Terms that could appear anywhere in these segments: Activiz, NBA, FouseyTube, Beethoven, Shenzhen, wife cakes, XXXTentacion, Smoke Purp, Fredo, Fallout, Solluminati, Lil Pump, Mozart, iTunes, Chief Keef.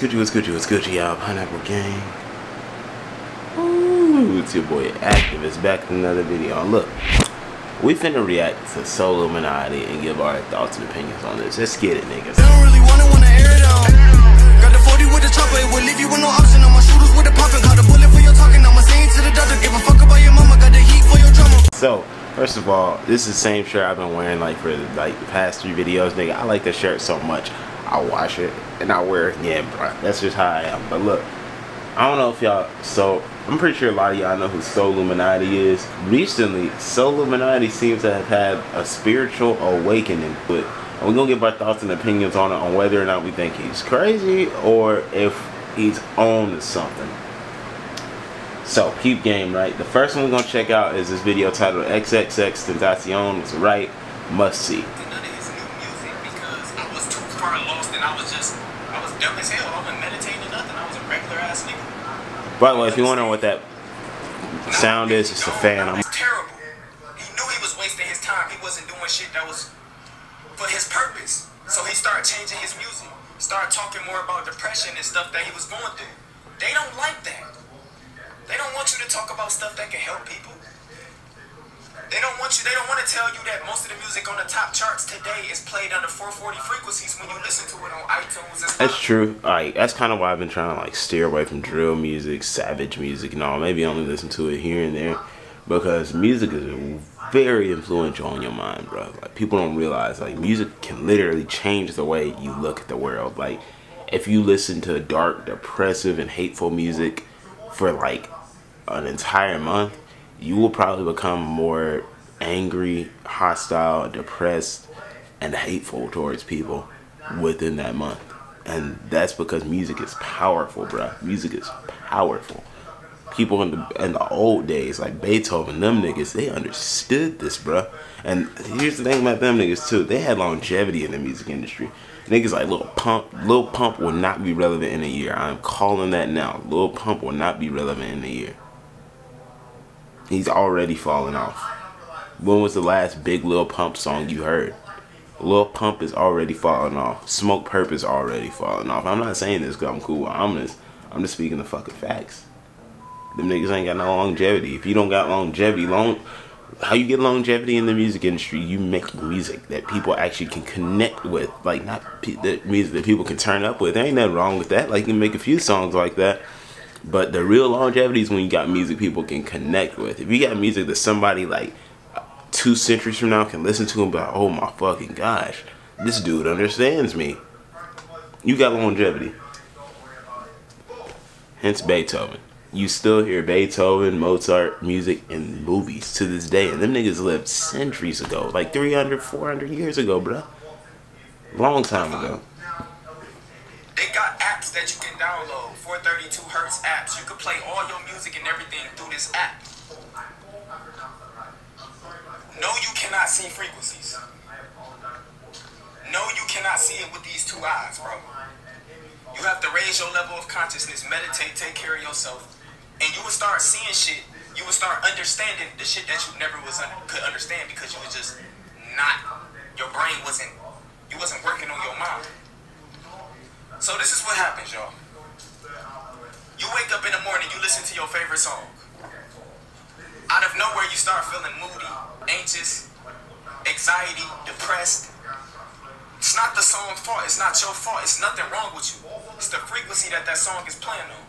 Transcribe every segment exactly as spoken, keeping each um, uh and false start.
Gucci, what's Gucci, what's Gucci, y'all? Pineapple Gang. Ooh, it's your boy Activist back with another video. Look, we finna react to Solluminati and give our thoughts and opinions on this. Let's get it, niggas. They don't really wanna wanna air it out. Got the forty with the chopper, it will leave you with no option. On my shooters with the poppin', caught a bullet for your talking. I'ma say it to the doctor, give a fuck about your mama, got the heat for your drama. So, first of all, this is the same shirt I've been wearing like for like the past three videos, nigga. I like this shirt so much. I wash it and I wear it again, bro. That's just how I am. But look, I don't know if y'all, so I'm pretty sure a lot of y'all know who Solluminati is. Recently, Solluminati seems to have had a spiritual awakening, but we're gonna give our thoughts and opinions on it, on whether or not we think he's crazy or if he's on to something. So keep game, right? The first one we're gonna check out is this video titled X X X Tentacion was right, must see. I was just, I was dumb as hell. I wasn't meditating or nothing. I was a regular ass nigga. By the way, if you're wondering what that sound is, it's a fan. I'm terrible. He knew he was wasting his time. He wasn't doing shit that was for his purpose. So he started changing his music. Started talking more about depression and stuff that he was going through. They don't like that. They don't want you to talk about stuff that can help people. They don't want you, they don't want to tell you that most of the music on the top charts today is played under four forty frequencies when you listen to it on iTunes. And that's true. Alright, that's kind of why I've been trying to like steer away from drill music, savage music and all. Maybe only listen to it here and there, because music is very influential on your mind, bro. Like, people don't realize like music can literally change the way you look at the world. Like, if you listen to dark, depressive and hateful music for like an entire month, you will probably become more angry, hostile, depressed, and hateful towards people within that month. And that's because music is powerful, bro. Music is powerful. People in the, in the old days, like Beethoven, them niggas, they understood this, bro. And here's the thing about them niggas, too. They had longevity in the music industry. Niggas like Lil Pump. Lil Pump will not be relevant in a year. I'm calling that now. Lil Pump will not be relevant in a year. He's already falling off. When was the last big Lil Pump song you heard? Lil Pump is already falling off. Smoke Purp is already falling off. I'm not saying this because I'm cool. I'm just, I'm just speaking the fucking facts. Them niggas ain't got no longevity. If you don't got longevity, long, how you get longevity in the music industry? You make music that people actually can connect with. Like, not pe the music that people can turn up with. There ain't nothing wrong with that. Like, you can make a few songs like that. But the real longevity is when you got music people can connect with. If you got music that somebody like two centuries from now can listen to and be like, oh my fucking gosh, this dude understands me. You got longevity. Hence Beethoven. You still hear Beethoven, Mozart, music in movies to this day. And them niggas lived centuries ago. Like three hundred, four hundred years ago, bruh. Long time ago. They got apps that you can download, four thirty-two hertz apps. You can play all your music and everything through this app. No, you cannot see frequencies. No, you cannot see it with these two eyes, bro. You have to raise your level of consciousness, meditate, take care of yourself, and you will start seeing shit. You will start understanding the shit that you never was under, could understand because you was just not, your brain wasn't, you wasn't working on your mind. So this is what happens, y'all. You wake up in the morning, you listen to your favorite song. Out of nowhere, you start feeling moody, anxious, anxiety, depressed. It's not the song's fault. It's not your fault. It's nothing wrong with you. It's the frequency that that song is playing on.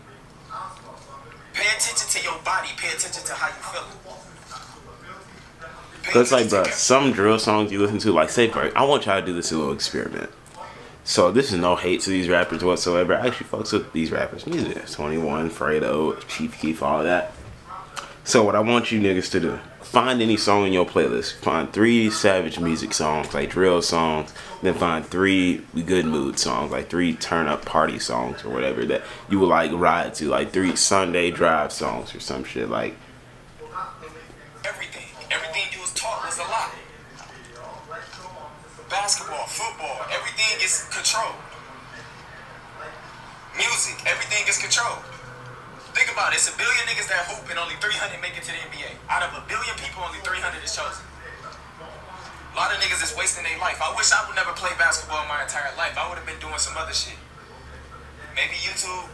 Pay attention to your body. Pay attention to how you feel. Because, like, bro, some drill songs you listen to, like, say, bro, I want y'all to do this little experiment. So this is no hate to these rappers whatsoever. I actually fucks with these rappers' music. twenty-one, Fredo, Chief Keef, all that. So what I want you niggas to do, find any song in your playlist. Find three savage music songs, like drill songs. Then find three good mood songs, like three turn up party songs or whatever that you would like ride to. Like three Sunday drive songs or some shit like. Everything, everything you was taught was a lie. Basketball, football, everything is controlled. Music, everything is controlled. Think about it, it's a billion niggas that hoop and only three hundred make it to the N B A. Out of a billion people, only three hundred is chosen. A lot of niggas is wasting their life. I wish I would never play basketball my entire life. I would have been doing some other shit. Maybe YouTube,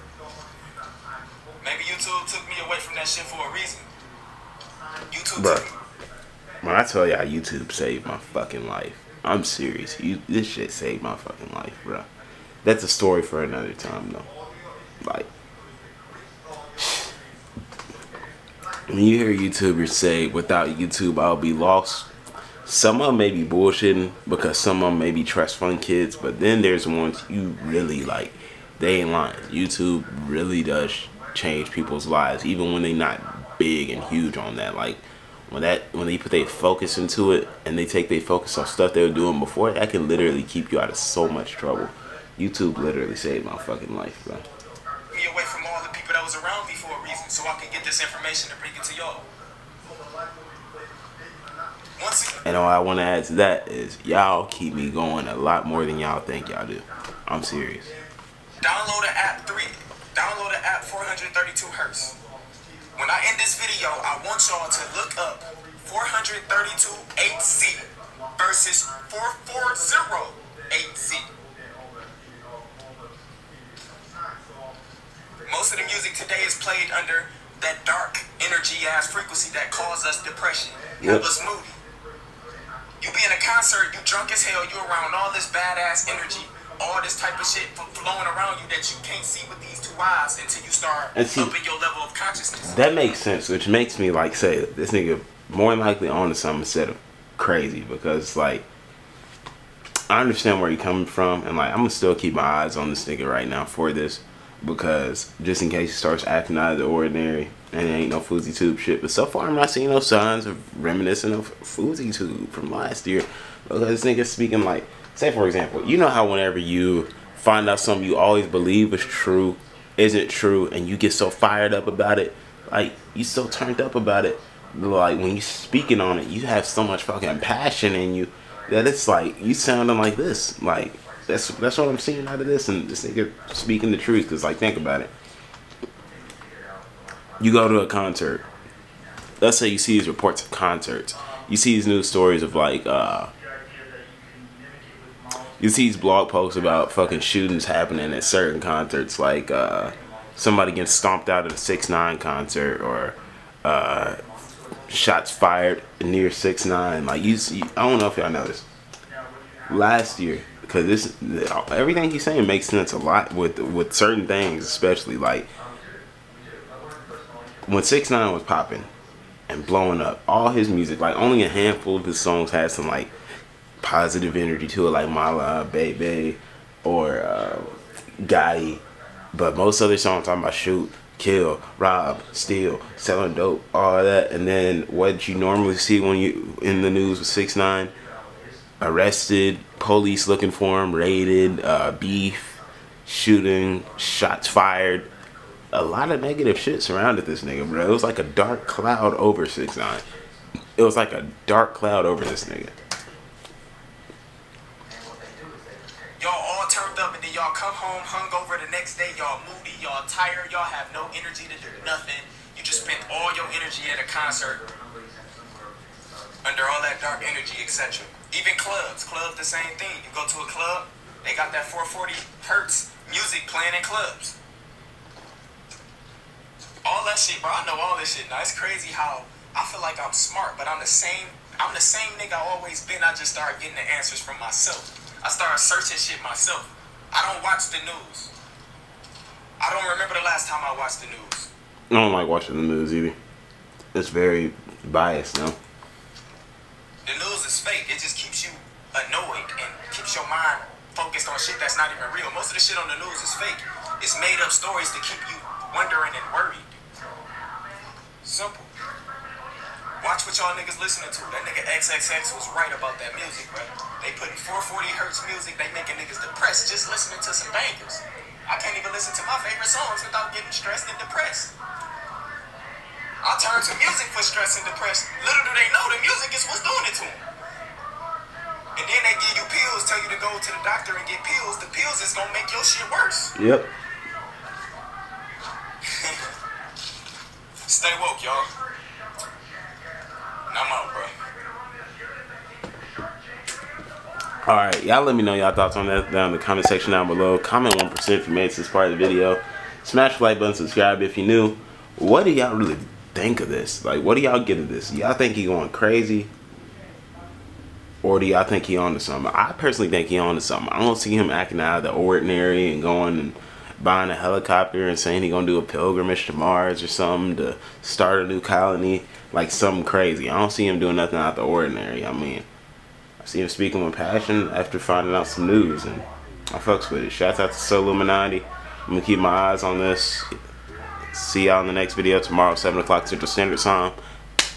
maybe YouTube took me away from that shit for a reason. YouTube Bruh. took me. When I tell y'all YouTube saved my fucking life, I'm serious. You, this shit saved my fucking life, bro. That's a story for another time, though. Like, when you hear YouTubers say, without YouTube, I'll be lost. Some of them may be bullshitting because some of them may be trash fun kids, but then there's ones you really like. They ain't lying. YouTube really does change people's lives, even when they not big and huge on that. Like, When that when they put their focus into it and they take their focus on stuff they were doing before, that can literally keep you out of so much trouble. YouTube literally saved my fucking life, bro. Me away from all the people that was around me for a reason, so I can get this information to bring it to y'all. And all I want to add to that is y'all keep me going a lot more than y'all think y'all do. I'm serious. Download the app three. Download the app four hundred thirty-two hertz. When I end this video, I want y'all to look up four thirty-two H Z versus four forty H Z. Most of the music today is played under that dark energy-ass frequency that causes us depression. Yep. Have us moody. You be in a concert, you drunk as hell, you around all this badass energy, all this type of shit flowing around you that you can't see with these two eyes until you start see, upping your level of consciousness. That makes sense, which makes me like say this nigga more than likely onto something instead of crazy, because like I understand where you're coming from, and like I'm gonna still keep my eyes on this nigga right now for this, because just in case he starts acting out of the ordinary and there ain't no FouseyTube shit. But so far I'm not seeing no signs of reminiscent of FouseyTube from last year, because this nigga speaking like, say for example, you know how whenever you find out something you always believe is true, isn't true, and you get so fired up about it, like you so turned up about it, like when you speaking on it, you have so much fucking passion in you that it's like you sounding like this. Like that's that's what I'm seeing out of this, and this nigga speaking the truth. Cause like think about it, you go to a concert. Let's say you see these reports of concerts, you see these news stories of like. uh You see these blog posts about fucking shootings happening at certain concerts, like uh, somebody getting stomped out at a six nine concert, or uh, shots fired near six nine. Like you, see, I don't know if y'all know this. Last year, because this everything he's saying makes sense a lot with with certain things, especially like when six nine was popping and blowing up, all his music, like only a handful of his songs had some like. Positive energy to it, like Mala, Baby, or uh, Gotti. But most other songs talking about shoot, kill, rob, steal, selling dope, all that. And then what you normally see when you in the news with six nine, arrested, police looking for him, raided, uh, beef, shooting, shots fired. A lot of negative shit surrounded this nigga, bro. It was like a dark cloud over six nine. It was like a dark cloud over this nigga. Y'all come home hungover the next day, y'all moody, y'all tired, y'all have no energy to do nothing. You just spent all your energy at a concert under all that dark energy, et cetera. Even clubs, clubs the same thing. You go to a club, they got that four forty hertz music playing in clubs. All that shit, bro. I know all this shit. Now it's crazy how I feel like I'm smart, but I'm the same. I'm the same nigga I always been. I just started getting the answers from myself. I started searching shit myself. I don't watch the news. I don't remember the last time I watched the news. I don't like watching the news either. It's very biased now. The news is fake. It just keeps you annoyed and keeps your mind focused on shit that's not even real. Most of the shit on the news is fake. It's made up stories to keep you wondering and worried. Simple. Watch what y'all niggas listening to. That nigga X X X was right about that music, bro. They putting four forty hertz music, they making niggas depressed just listening to some bangers. I can't even listen to my favorite songs without getting stressed and depressed. I turn to music for stress and depressed. Little do they know the music is what's doing it to them. And then they give you pills, tell you to go to the doctor and get pills. The pills is gonna make your shit worse. Yep. Stay woke, y'all. I'm out, bro. Alright, y'all let me know y'all thoughts on that down in the comment section down below. Comment one percent if you made this part of the video. Smash the like button, subscribe if you're new. What do y'all really think of this? Like, what do y'all get of this? Y'all think he going crazy? Or do y'all think he on to something? I personally think he on to something. I don't see him acting out of the ordinary and going and buying a helicopter and saying he gonna do a pilgrimage to Mars or something to start a new colony. Like, something crazy. I don't see him doing nothing out of the ordinary. I mean, I see him speaking with passion after finding out some news, and I fucks with it. Shouts out to Solluminati. I'm gonna keep my eyes on this. See y'all in the next video tomorrow, seven o'clock Central Standard Time.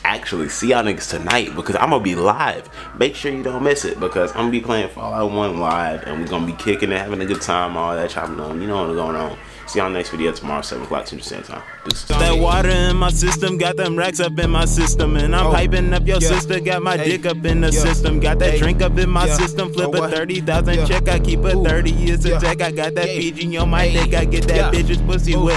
Actually, see y'all niggas tonight, because I'm gonna be live. Make sure you don't miss it, because I'm gonna be playing Fallout one live, and we're gonna be kicking and having a good time, all that chopping on. You know what's going on. See y'all next video tomorrow, seven o'clock Central Standard Time. Deuces. That water in my system, got them racks up in my system, and I'm oh, hyping up your yeah, sister, got my hey, dick up in the yeah, system, got that hey, drink up in my yeah, system, flip oh, a thirty thousand yeah, check, I keep a ooh, thirty years yeah, a check, I got that yeah, P G on my hey, dick, I get that yeah, bitch's pussy ooh, with